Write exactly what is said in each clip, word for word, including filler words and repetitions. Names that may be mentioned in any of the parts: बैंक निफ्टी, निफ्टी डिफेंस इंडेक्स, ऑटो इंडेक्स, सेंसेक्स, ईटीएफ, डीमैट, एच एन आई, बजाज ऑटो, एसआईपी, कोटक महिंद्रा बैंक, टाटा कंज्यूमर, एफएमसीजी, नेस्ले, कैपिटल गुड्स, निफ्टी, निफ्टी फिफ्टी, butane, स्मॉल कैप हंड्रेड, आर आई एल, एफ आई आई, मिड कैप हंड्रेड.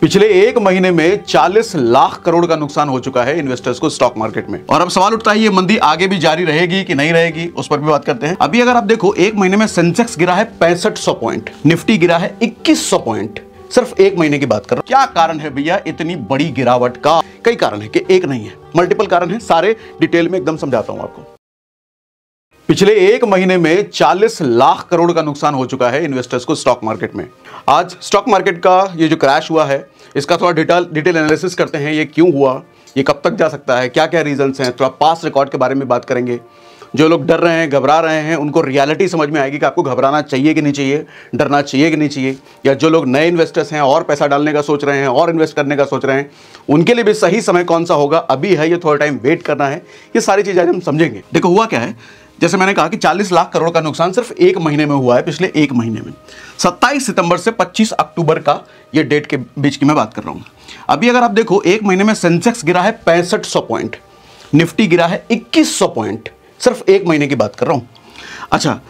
पिछले एक महीने में चालीस लाख करोड़ का नुकसान हो चुका है इन्वेस्टर्स को स्टॉक मार्केट में। और अब सवाल उठता है ये मंदी आगे भी जारी रहेगी कि नहीं रहेगी, उस पर भी बात करते हैं। अभी अगर आप देखो एक महीने में सेंसेक्स गिरा है पैंसठ सौ पॉइंट, निफ्टी गिरा है इक्कीस सौ पॉइंट, सिर्फ एक महीने की बात कर रहा हूं। क्या कारण है भैया इतनी बड़ी गिरावट का? कई कारण है कि एक नहीं है, मल्टीपल कारण है, सारे डिटेल में एकदम समझाता हूँ आपको। पिछले एक महीने में चालीस लाख करोड़ का नुकसान हो चुका है इन्वेस्टर्स को स्टॉक मार्केट में। आज स्टॉक मार्केट का ये जो क्रैश हुआ है इसका थोड़ा डिटेल डिटेल एनालिसिस करते हैं। ये क्यों हुआ, ये कब तक जा सकता है, क्या क्या रीजंस हैं, थोड़ा पास्ट रिकॉर्ड के बारे में बात करेंगे। जो लोग डर रहे हैं, घबरा रहे हैं, उनको रियलिटी समझ में आएगी कि आपको घबराना चाहिए कि नहीं चाहिए, डरना चाहिए कि नहीं चाहिए। या जो लोग नए इन्वेस्टर्स हैं और पैसा डालने का सोच रहे हैं और इन्वेस्ट करने का सोच रहे हैं, उनके लिए भी सही समय कौन सा होगा अभी है, ये थोड़ा टाइम वेट करना है, ये सारी चीज़ें आज हम समझेंगे। देखो हुआ क्या है, जैसे मैंने कहा कि चालीस लाख करोड़ का नुकसान सिर्फ एक महीने में हुआ है। पिछले एक महीने में सत्ताईस सितंबर से पच्चीस अक्टूबर का ये डेट के बीच की मैं बात कर रहा हूँ। अभी अगर आप देखो एक महीने में सेंसेक्स गिरा है पैंसठ सौ पॉइंट, निफ्टी गिरा है इक्कीस सौ पॉइंट, सिर्फ एक महीने की बात कर रहा हूँ। अच्छा,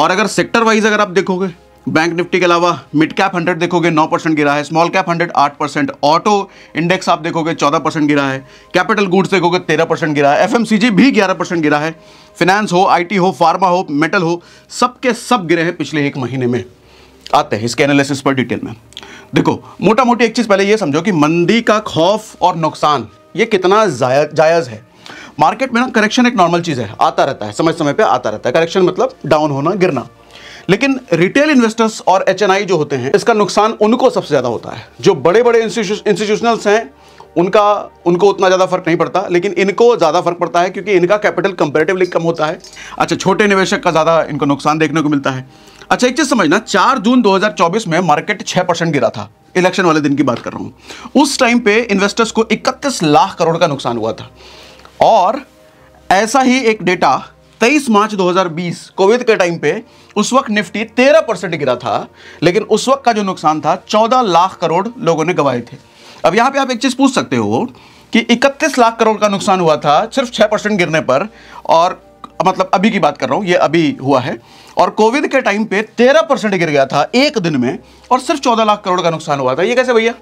और अगर सेक्टर वाइज अगर आप देखोगे, बैंक निफ्टी के अलावा मिड कैप हंड्रेड देखोगे नौ परसेंट गिरा है, स्मॉल कैप हंड्रेड आठ परसेंट, ऑटो इंडेक्स आप देखोगे चौदह परसेंट गिरा है, कैपिटल गुड्स देखोगे तेरह परसेंट गिरा है, एफएमसीजी भी ग्यारह परसेंट गिरा है, फिनेंस हो, आईटी हो, फार्मा हो, मेटल हो, सब के सब गिरे हैं पिछले एक महीने में। आते हैं इसके एनालिसिस पर डिटेल में। देखो मोटा मोटी एक चीज़ पहले ये समझो कि मंदी का खौफ और नुकसान ये कितना जायज़ है। मार्केट में ना करेक्शन एक नॉर्मल चीज़ है, आता रहता है, समय समय पर आता रहता है। करेक्शन मतलब डाउन होना, गिरना। लेकिन रिटेल इन्वेस्टर्स और एच एन आई जो होते हैं, इसका नुकसान उनको सबसे ज़्यादा होता है। जो बड़े बड़े इंस्टीट्यूशनल्स हैं उनका उनको उतना ज़्यादा फर्क नहीं पड़ता, लेकिन इनको ज़्यादा फर्क पड़ता है क्योंकि इनका कैपिटल कंपैरेटिवली कम होता है। अच्छा, छोटे निवेशक का ज़्यादा इनको नुकसान देखने को मिलता है। अच्छा, एक चीज़ समझना, चार जून दो हज़ार चौबीस में मार्केट छः परसेंट गिरा था, इलेक्शन वाले दिन की बात कर रहा हूँ। उस टाइम पे इन्वेस्टर्स को इकतीस लाख करोड़ का नुकसान हुआ था। और ऐसा ही एक डेटा तेईस मार्च दो हज़ार बीस कोविड के टाइम पे, उस वक्त निफ्टी तेरह परसेंट गिरा था, लेकिन उस वक्त का जो नुकसान था चौदह लाख करोड़ लोगों ने गंवाए थे। अब यहाँ पे आप एक चीज़ पूछ सकते हो कि इकतीस लाख करोड़ का नुकसान हुआ था सिर्फ छह परसेंट गिरने पर, और मतलब अभी की बात कर रहा हूँ, ये अभी हुआ है, और कोविड के टाइम पे तेरह परसेंट गिर गया था एक दिन में और सिर्फ चौदह लाख करोड़ का नुकसान हुआ था। ये कैसे भैया?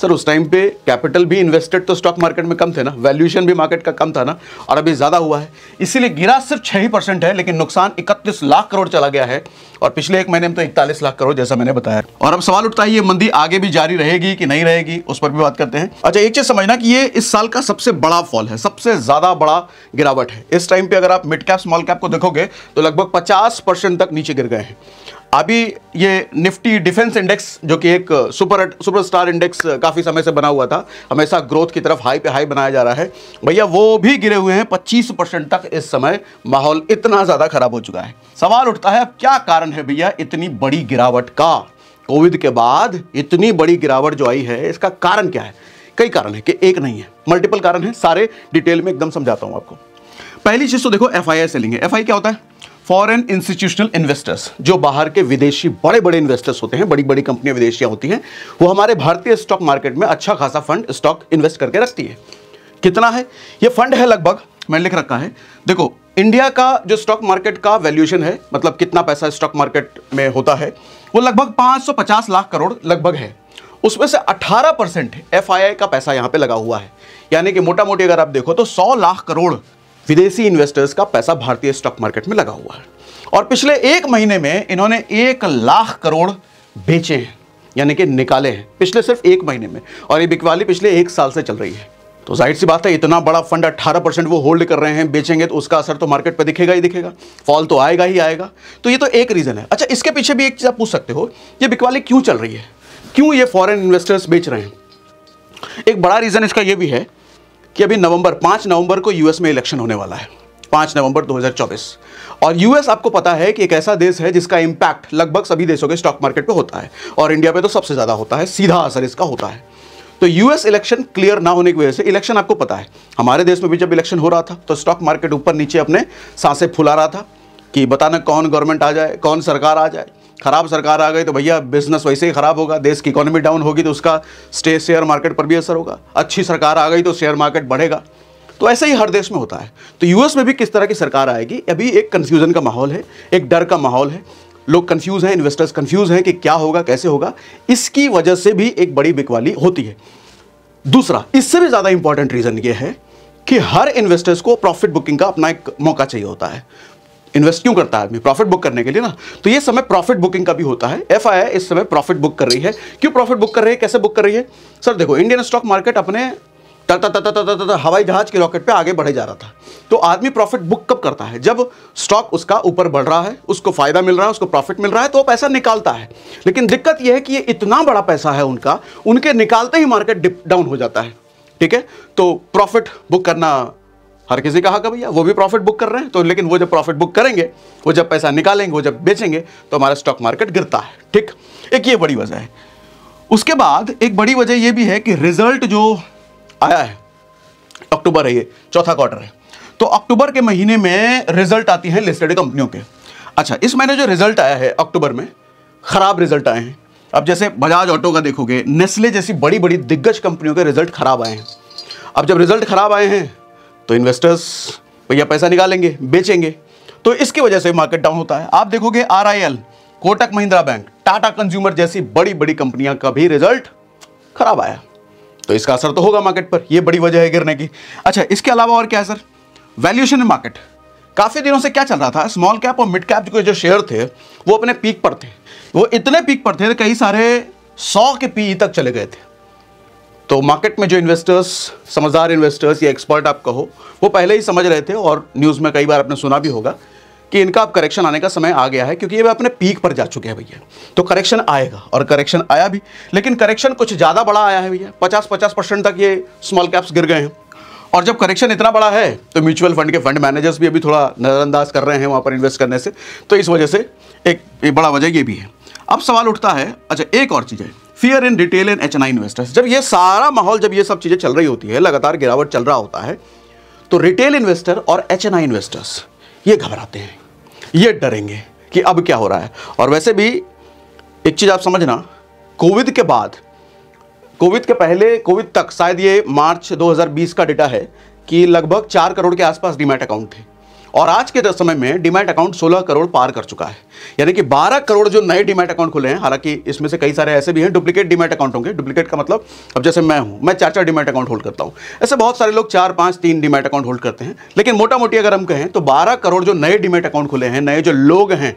सर उस टाइम पे कैपिटल भी इन्वेस्टेड तो स्टॉक मार्केट में कम थे ना, वैल्यूएशन भी मार्केट का कम था ना, और अभी ज़्यादा हुआ है, इसीलिए गिरा सिर्फ छः ही परसेंट है, लेकिन नुकसान इकतीस लाख करोड़ चला गया है। और पिछले एक महीने में तो इकतालीस लाख करोड़ जैसा मैंने बताया। और अब सवाल उठता है ये मंदी आगे भी जारी रहेगी कि नहीं रहेगी, उस पर भी बात करते हैं। अच्छा, एक चीज़ समझना कि ये इस साल का सबसे बड़ा फॉल है, सबसे ज़्यादा बड़ा गिरावट है। इस टाइम पर अगर आप मिड कैप स्मॉल कैप को देखोगे तो लगभग पचास परसेंट तक नीचे गिर गए हैं। अभी ये निफ्टी डिफेंस इंडेक्स जो कि एक सुपर सुपरस्टार इंडेक्स काफ़ी समय से बना हुआ था, हमेशा ग्रोथ की तरफ हाई पे हाई बनाया जा रहा है, भैया वो भी गिरे हुए हैं पच्चीस परसेंट तक। इस समय माहौल इतना ज़्यादा खराब हो चुका है। सवाल उठता है अब क्या कारण है भैया इतनी बड़ी गिरावट का? कोविड के बाद इतनी बड़ी गिरावट जो आई है, इसका कारण क्या है? कई कारण है कि एक नहीं है, मल्टीपल कारण है, सारे डिटेल में एकदम समझाता हूँ आपको। पहली चीज़ तो देखो एफ आई आई सेलिंग है। एफ आई क्या होता है? फॉरेन इंस्टीट्यूशनल इन्वेस्टर्स, जो बाहर के विदेशी बड़े बड़े इन्वेस्टर्स होते हैं, बड़ी बड़ी कंपनियां विदेशियां होती हैं, वो हमारे भारतीय स्टॉक मार्केट में अच्छा खासा फंड स्टॉक इन्वेस्ट करके रखती है। कितना है ये फंड है? लगभग मैंने लिख रखा है, देखो इंडिया का जो स्टॉक मार्केट का वैल्यूएशन है, मतलब कितना पैसा स्टॉक मार्केट में होता है, वो लगभग पाँच सौ पचास लाख करोड़ लगभग है। उसमें से अठारह परसेंट एफ आई आई का पैसा यहाँ पर लगा हुआ है, यानी कि मोटा मोटी अगर आप देखो तो सौ लाख करोड़ विदेशी इन्वेस्टर्स का पैसा भारतीय स्टॉक मार्केट में लगा हुआ है। और पिछले एक महीने में इन्होंने एक लाख करोड़ बेचे हैं, यानी कि निकाले हैं, पिछले सिर्फ एक महीने में। और ये बिकवाली पिछले एक साल से चल रही है। तो जाहिर सी बात है, इतना बड़ा फंड अठारह परसेंट वो होल्ड कर रहे हैं, बेचेंगे तो उसका असर तो मार्केट पर दिखेगा ही दिखेगा, फॉल तो आएगा ही आएगा। तो ये तो एक रीज़न है। अच्छा, इसके पीछे भी एक चीज़ आप पूछ सकते हो, ये बिकवाली क्यों चल रही है, क्यों ये फॉरेन इन्वेस्टर्स बेच रहे हैं? एक बड़ा रीज़न इसका ये भी है कि अभी नवंबर पाँच नवंबर को यूएस में इलेक्शन होने वाला है, पाँच नवंबर दो हज़ार चौबीस। और यूएस आपको पता है कि एक ऐसा देश है जिसका इम्पैक्ट लगभग सभी देशों के स्टॉक मार्केट पे होता है, और इंडिया पे तो सबसे ज़्यादा होता है, सीधा असर इसका होता है। तो यूएस इलेक्शन क्लियर ना होने की वजह से, इलेक्शन आपको पता है हमारे देश में भी जब इलेक्शन हो रहा था तो स्टॉक मार्केट ऊपर नीचे अपने सांसें फुला रहा था कि बताना कौन गवर्नमेंट आ जाए, कौन सरकार आ जाए। खराब सरकार आ गई तो भैया बिजनेस वैसे ही खराब होगा, देश की इकोनॉमी डाउन होगी तो उसका स्टे शेयर मार्केट पर भी असर होगा, अच्छी सरकार आ गई तो शेयर मार्केट बढ़ेगा। तो ऐसे ही हर देश में होता है। तो यूएस में भी किस तरह की सरकार आएगी, अभी एक कंफ्यूजन का माहौल है, एक डर का माहौल है। लोग कंफ्यूज हैं, इन्वेस्टर्स कंफ्यूज हैं कि क्या होगा कैसे होगा, इसकी वजह से भी एक बड़ी बिकवाली होती है। दूसरा, इससे भी ज़्यादा इंपॉर्टेंट रीज़न ये है कि हर इन्वेस्टर्स को प्रॉफिट बुकिंग का अपना एक मौका चाहिए होता है। इन्वेस्ट क्यों करता है आदमी? प्रॉफिट बुक करने के लिए ना। तो ये समय प्रॉफिट बुकिंग का भी होता है। एफआईआई इस समय प्रॉफिट बुक कर रही है। क्यों प्रॉफिट बुक कर रही है, कैसे बुक कर रही है? सर देखो, इंडियन स्टॉक मार्केट अपने ता ता ता ता ता हवाई जहाज के रॉकेट पे आगे बढ़े जा रहा था। तो आदमी प्रॉफिट बुक कब करता है? जब स्टॉक उसका ऊपर बढ़ रहा है, उसको फायदा मिल रहा है, उसको प्रॉफिट मिल रहा है, तो वो पैसा निकालता है। लेकिन दिक्कत यह है कि ये इतना बड़ा पैसा है उनका, उनके निकालते ही मार्केट डिप डाउन हो जाता है। ठीक है, तो प्रॉफिट बुक करना हर किसी का हक है भैया, वो भी प्रॉफिट बुक कर रहे हैं। तो लेकिन वो जब प्रॉफिट बुक करेंगे, वो जब पैसा निकालेंगे, वो जब बेचेंगे, तो हमारा स्टॉक मार्केट गिरता है। ठीक, एक ये बड़ी वजह है। उसके बाद एक बड़ी वजह ये भी है कि रिजल्ट जो आया है, अक्टूबर है, ये चौथा क्वार्टर है, तो अक्टूबर के महीने में रिजल्ट आती हैं लिस्टेड कंपनियों के। अच्छा, इस महीने जो रिजल्ट आया है अक्टूबर में, खराब रिजल्ट आए हैं। अब जैसे बजाज ऑटो का देखोगे, नेस्ले जैसी बड़ी बड़ी दिग्गज कंपनियों के रिजल्ट खराब आए हैं। अब जब रिजल्ट खराब आए हैं तो इन्वेस्टर्स भैया पैसा निकालेंगे, बेचेंगे, तो इसकी वजह से मार्केट डाउन होता है। आप देखोगे आर आई एल, कोटक महिंद्रा बैंक, टाटा कंज्यूमर जैसी बड़ी बड़ी कंपनियां का भी रिजल्ट खराब आया, तो इसका असर तो होगा मार्केट पर। यह बड़ी वजह है गिरने की। अच्छा, इसके अलावा और क्या है सर? Valuation in market. काफ़ी दिनों से क्या चल रहा था, स्मॉल कैप और मिड कैप के जो शेयर थे वो अपने पीक पर थे। वो इतने पीक पर थे, कई सारे सौ के पी ई तक चले गए थे। तो मार्केट में जो इन्वेस्टर्स, समझदार इन्वेस्टर्स या एक्सपर्ट आप कहो, वो पहले ही समझ रहे थे, और न्यूज़ में कई बार आपने सुना भी होगा कि इनका अब करेक्शन आने का समय आ गया है, क्योंकि ये अपने पीक पर जा चुके हैं भैया। तो करेक्शन आएगा, और करेक्शन आया भी, लेकिन करेक्शन कुछ ज़्यादा बड़ा आया है भैया। पचास पचास परसेंट तक ये स्मॉल कैप्स गिर गए हैं। और जब करेक्शन इतना बड़ा है तो म्यूचुअल फंड के फंड मैनेजर्स भी अभी थोड़ा नज़रअंदाज कर रहे हैं वहाँ पर इन्वेस्ट करने से, तो इस वजह से एक, एक बड़ा वजह ये भी है। अब सवाल उठता है, अच्छा एक और चीज़ है, fear in retail and एच एन आई investors. जब ये सारा माहौल, जब ये सब चीज़ें चल रही होती है, लगातार गिरावट चल रहा होता है, तो रिटेल इन्वेस्टर और एच एन आई इन्वेस्टर्स ये घबराते हैं, ये डरेंगे कि अब क्या हो रहा है। और वैसे भी एक चीज़ आप समझना, कोविड के बाद, कोविड के पहले, कोविड तक, शायद ये मार्च दो हज़ार बीस का डेटा है कि लगभग चार करोड़ के आसपास डीमैट अकाउंट थे, और आज के समय में डीमैट अकाउंट सोलह करोड़ पार कर चुका है। यानी कि बारह करोड़ जो नए डीमैट अकाउंट खुले हैं, हालांकि इसमें से कई सारे ऐसे भी हैं डुप्लीकेट डीमैट अकाउंट होंगे। डुप्लीकेट का मतलब, अब जैसे मैं हूं, मैं चार चार डीमैट अकाउंट होल्ड करता हूं, ऐसे बहुत सारे लोग चार पाँच तीन डीमैट अकाउंट होल्ड करते हैं। लेकिन मोटा मोटी अगर हम कहें तो बारह करोड़ जो नए डीमैट अकाउंट खुले हैं, नए जो लोग हैं,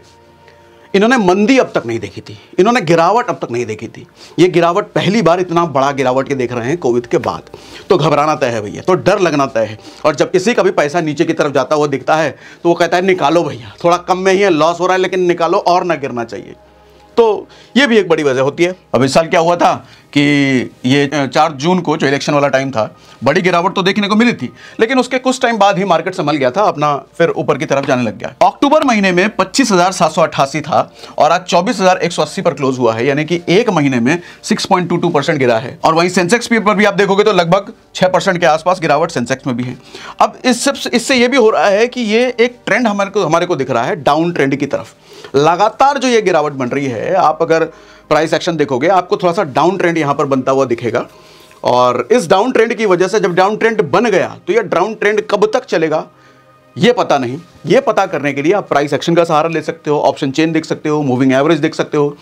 इन्होंने मंदी अब तक नहीं देखी थी, इन्होंने गिरावट अब तक नहीं देखी थी। ये गिरावट पहली बार इतना बड़ा गिरावट के देख रहे हैं कोविड के बाद। तो घबराना तय है भैया, तो डर लगना तय है। और जब किसी का भी पैसा नीचे की तरफ जाता हुआ दिखता है तो वो कहता है निकालो भैया, थोड़ा कम में ही है, लॉस हो रहा है, लेकिन निकालो और ना गिरना चाहिए। तो ये भी एक बड़ी वजह होती है। अब इस साल क्या हुआ था कि ये चार जून को जो इलेक्शन वाला टाइम था, बड़ी गिरावट तो देखने को मिली थी, लेकिन उसके कुछ टाइम बाद ही मार्केट संभल गया था, अपना फिर ऊपर की तरफ जाने लग गया। अक्टूबर महीने में पच्चीस हज़ार सात सौ अट्ठासी था और आज चौबीस हज़ार एक सौ अस्सी पर क्लोज हुआ है, यानी कि एक महीने में six point two two percent गिरा है। और वहीं सेंसेक्स पर भी आप देखोगे तो लगभग छः परसेंट के आसपास गिरावट सेंसेक्स में भी है। अब इस सब इससे ये भी हो रहा है कि ये एक ट्रेंड हमारे को हमारे को दिख रहा है डाउन ट्रेंड की तरफ, लगातार जो ये गिरावट बन रही है। आप अगर प्राइस एक्शन देखोगे, आपको थोड़ा सा डाउन ट्रेंड यहाँ पर बनता हुआ दिखेगा, और इस डाउन ट्रेंड की वजह से, जब डाउन ट्रेंड बन गया तो ये डाउन ट्रेंड कब तक चलेगा ये पता नहीं। ये पता करने के लिए आप प्राइस एक्शन का सहारा ले सकते हो, ऑप्शन चेन देख सकते हो, मूविंग एवरेज देख सकते हो।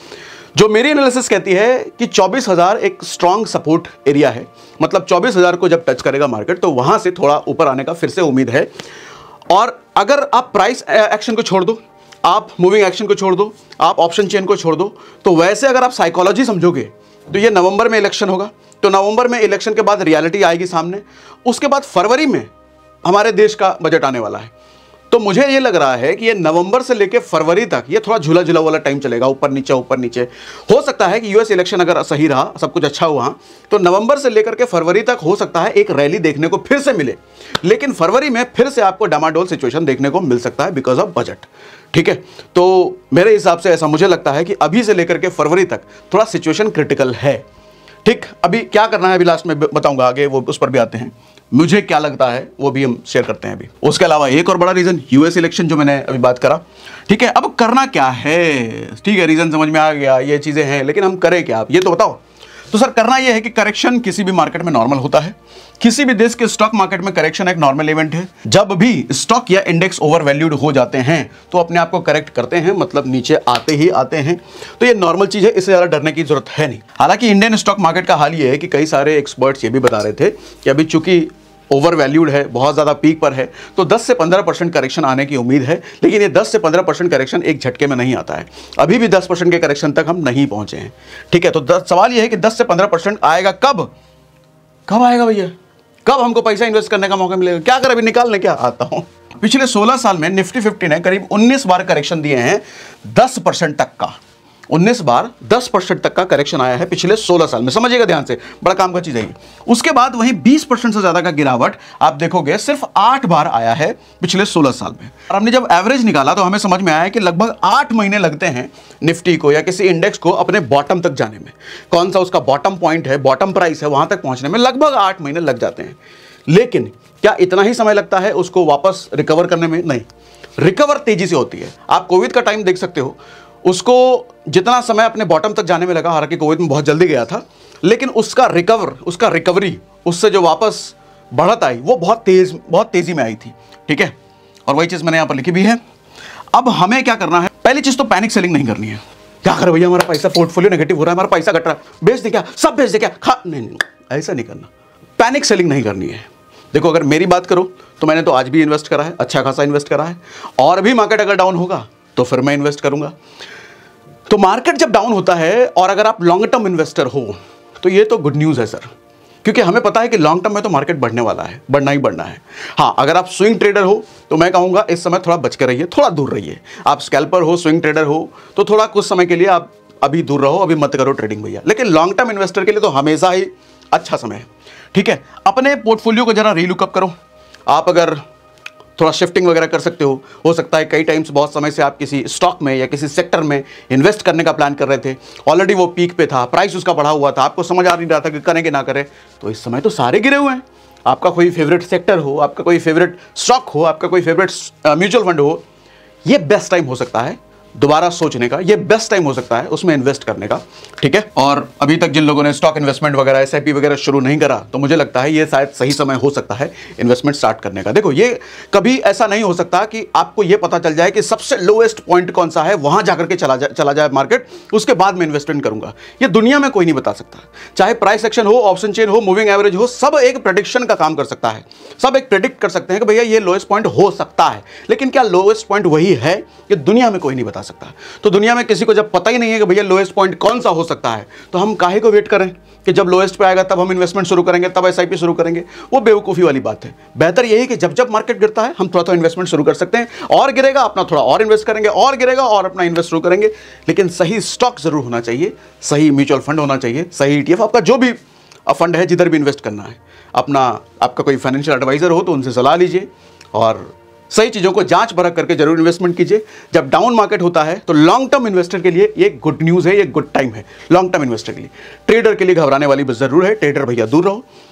जो मेरी एनालिसिस कहती है कि चौबीस हज़ार एक स्ट्रांग सपोर्ट एरिया है, मतलब चौबीस हज़ार को जब टच करेगा मार्केट तो वहाँ से थोड़ा ऊपर आने का फिर से उम्मीद है। और अगर आप प्राइस एक्शन को छोड़ दो, आप मूविंग एक्शन को छोड़ दो, आप ऑप्शन चेन को छोड़ दो, तो वैसे अगर आप साइकोलॉजी समझोगे तो ये नवंबर में इलेक्शन होगा, तो नवंबर में इलेक्शन के बाद रियलिटी आएगी सामने। उसके बाद फरवरी में हमारे देश का बजट आने वाला है। तो मुझे ये लग रहा है कि ये नवंबर से लेकर फरवरी तक ये थोड़ा झूला झूला वाला टाइम चलेगा, ऊपर नीचे ऊपर नीचे। हो सकता है कि यूएस इलेक्शन अगर सही रहा, सब कुछ अच्छा हुआ, तो नवंबर से लेकर के फरवरी तक हो सकता है एक रैली देखने को फिर से मिले, लेकिन फरवरी में फिर से आपको डामाडोल सिचुएशन देखने को मिल सकता है बिकॉज ऑफ बजट। ठीक है, तो मेरे हिसाब से ऐसा मुझे लगता है कि अभी से लेकर के फरवरी तक थोड़ा सिचुएशन क्रिटिकल है। ठीक, अभी क्या करना है, अभी लास्ट में बताऊंगा, आगे वो उस पर भी आते हैं, मुझे क्या लगता है वो भी हम शेयर करते हैं अभी। उसके अलावा एक और बड़ा रीज़न यूएस इलेक्शन जो मैंने अभी बात करा। ठीक है, अब करना क्या है, ठीक है, रीज़न समझ में आ गया, ये चीज़ें हैं, लेकिन हम करें क्या, आप ये तो बताओ। तो सर करना यह है कि करेक्शन किसी भी मार्केट में नॉर्मल होता है, किसी भी देश के स्टॉक मार्केट में करेक्शन एक नॉर्मल इवेंट है। जब भी स्टॉक या इंडेक्स ओवरवैल्यूड हो जाते हैं तो अपने आप को करेक्ट करते हैं, मतलब नीचे आते ही आते हैं, तो ये नॉर्मल चीज़ है, इससे ज़्यादा डरने की जरूरत है नहीं। हालांकि इंडियन स्टॉक मार्केट का हाल ये है कि कई सारे एक्सपर्ट्स ये भी बता रहे थे कि अभी चूंकि ओवरवैल्यूड है, बहुत ज़्यादा पीक पर है, तो दस से पंद्रह परसेंट करेक्शन आने की उम्मीद है, लेकिन ये दस से पंद्रह परसेंट करेक्शन एक झटके में नहीं आता है। अभी भी दस परसेंट के करेक्शन तक हम नहीं पहुंचे हैं, ठीक है। तो सवाल ये है कि दस से पंद्रह परसेंट आएगा कब कब आएगा भैया, कब हमको पैसा इन्वेस्ट करने का मौका मिलेगा? क्या कर अभी निकालने क्या आता हूँ। पिछले सोलह साल में निफ्टी फिफ्टी ने करीब उन्नीस बार करेक्शन दिए हैं दस परसेंट तक का, उन्नीस बार दस परसेंट तक का करेक्शन आया है पिछले सोलह साल में, समझिएगा ध्यान से, बड़ा काम का चीज़ है। उसके बाद वहीं बीस परसेंट से ज़्यादा का गिरावट आप देखोगे सिर्फ आठ बार आया है पिछले सोलह साल में। और हमने जब एवरेज निकाला तो हमें समझ में आया कि लगभग आठ महीने लगते हैं निफ्टी को या किसी इंडेक्स को अपने बॉटम तक जाने में, कौन सा उसका बॉटम पॉइंट है, बॉटम प्राइस है, वहाँ तक पहुँचने में लगभग आठ महीने लग जाते हैं। लेकिन क्या इतना ही समय लगता है उसको वापस रिकवर करने में? नहीं, रिकवर तेज़ी से होती है। आप कोविड का टाइम देख सकते हो, उसको जितना समय अपने बॉटम तक जाने में लगा, हालांकि कोविड में बहुत जल्दी गया था, लेकिन उसका रिकवर उसका रिकवरी उससे जो वापस बढ़त आई वो बहुत तेज़ बहुत तेज़ी में आई थी, ठीक है। और वही चीज़ मैंने यहाँ पर लिखी भी है। अब हमें क्या करना है? पहली चीज़ तो पैनिक सेलिंग नहीं करनी है। क्या करें भैया, हमारा पैसा पोर्टफोलियो नेगेटिव हो रहा है, हमारा पैसा घट रहा है, बेच दे क्या, सब बेच दे क्या, खा नहीं, नहीं ऐसा नहीं करना, पैनिक सेलिंग नहीं करनी है। देखो अगर मेरी बात करो तो मैंने तो आज भी इन्वेस्ट करा है, अच्छा खासा इन्वेस्ट करा है, और भी मार्केट अगर डाउन होगा तो फिर मैं इन्वेस्ट करूंगा। तो मार्केट जब डाउन होता है और अगर आप लॉन्ग टर्म इन्वेस्टर हो तो ये तो गुड न्यूज़ है सर, क्योंकि हमें पता है कि लॉन्ग टर्म में तो मार्केट बढ़ने वाला है, बढ़ना ही बढ़ना है। हाँ, अगर आप स्विंग ट्रेडर हो तो मैं कहूँगा इस समय थोड़ा बच के रहिए, थोड़ा दूर रहिए। आप स्कैल्पर हो, स्विंग ट्रेडर हो तो थोड़ा कुछ समय के लिए आप अभी दूर रहो, अभी मत करो ट्रेडिंग भैया। लेकिन लॉन्ग टर्म इन्वेस्टर के लिए तो हमेशा ही अच्छा समय है, ठीक है। अपने पोर्टफोलियो को ज़रा रीलुकअप करो। आप अगर थोड़ा शिफ्टिंग वगैरह कर सकते हो हो सकता है कई टाइम्स बहुत समय से आप किसी स्टॉक में या किसी सेक्टर में इन्वेस्ट करने का प्लान कर रहे थे, ऑलरेडी वो पीक पे था, प्राइस उसका बढ़ा हुआ था, आपको समझ आ नहीं रहा था कि करें कि ना करें, तो इस समय तो सारे गिरे हुए हैं। आपका कोई फेवरेट सेक्टर हो, आपका कोई फेवरेट स्टॉक हो, आपका कोई फेवरेट म्यूचुअल फंड हो, ये बेस्ट टाइम हो सकता है दोबारा सोचने का, ये बेस्ट टाइम हो सकता है उसमें इन्वेस्ट करने का, ठीक है। और अभी तक जिन लोगों ने स्टॉक इन्वेस्टमेंट वगैरह एस आई पी वगैरह शुरू नहीं करा तो मुझे लगता है ये शायद सही समय हो सकता है इन्वेस्टमेंट स्टार्ट करने का। देखो ये कभी ऐसा नहीं हो सकता कि आपको ये पता चल जाए कि सबसे लोएस्ट पॉइंट कौन सा है, वहाँ जाकर के चला जा, चला जाए मार्केट, उसके बाद मैं इन्वेस्टमेंट करूँगा, ये दुनिया में कोई नहीं बता सकता। चाहे प्राइस एक्शन हो, ऑप्शन चेन हो, मूविंग एवरेज हो, सब एक प्रडिक्शन का काम कर सकता है, सब एक प्रेडिक्ट कर सकते हैं कि भैया ये लोएस्ट पॉइंट हो सकता है, लेकिन क्या लोएस्ट पॉइंट वही है, ये दुनिया में कोई नहीं बता सकता। तो दुनिया में किसी को जब पता ही नहीं है कि भैया लोएस्ट पॉइंट कौन सा हो सकता है तो हम काहे को वेट करें कि जब लोएस्ट पे आएगा तब हम इन्वेस्टमेंट शुरू करेंगे, तब एसआईपी शुरू करेंगे, वो बेवकूफ़ी वाली बात है। बेहतर यही कि जब जब मार्केट गिरता है हम थोड़ा थोड़ा इन्वेस्टमेंट शुरू कर सकते हैं, और गिरेगा अपना थोड़ा और इन्वेस्ट करेंगे, और गिरेगा और अपना इन्वेस्ट शुरू करेंगे। लेकिन सही स्टॉक जरूर होना चाहिए, सही म्यूचुअल फंड होना चाहिए, सही ईटीएफ, आपका जो भी फंड है जिधर भी इन्वेस्ट करना है। अपना आपका कोई फाइनेंशियल एडवाइजर हो तो उनसे सलाह लीजिए और सही चीज़ों को जांच परख करके जरूर इन्वेस्टमेंट कीजिए। जब डाउन मार्केट होता है तो लॉन्ग टर्म इन्वेस्टर के लिए ये गुड न्यूज़ है, ये गुड टाइम है लॉन्ग टर्म इन्वेस्टर के लिए। ट्रेडर के लिए घबराने वाली जरूर है, ट्रेडर भैया दूर रहो।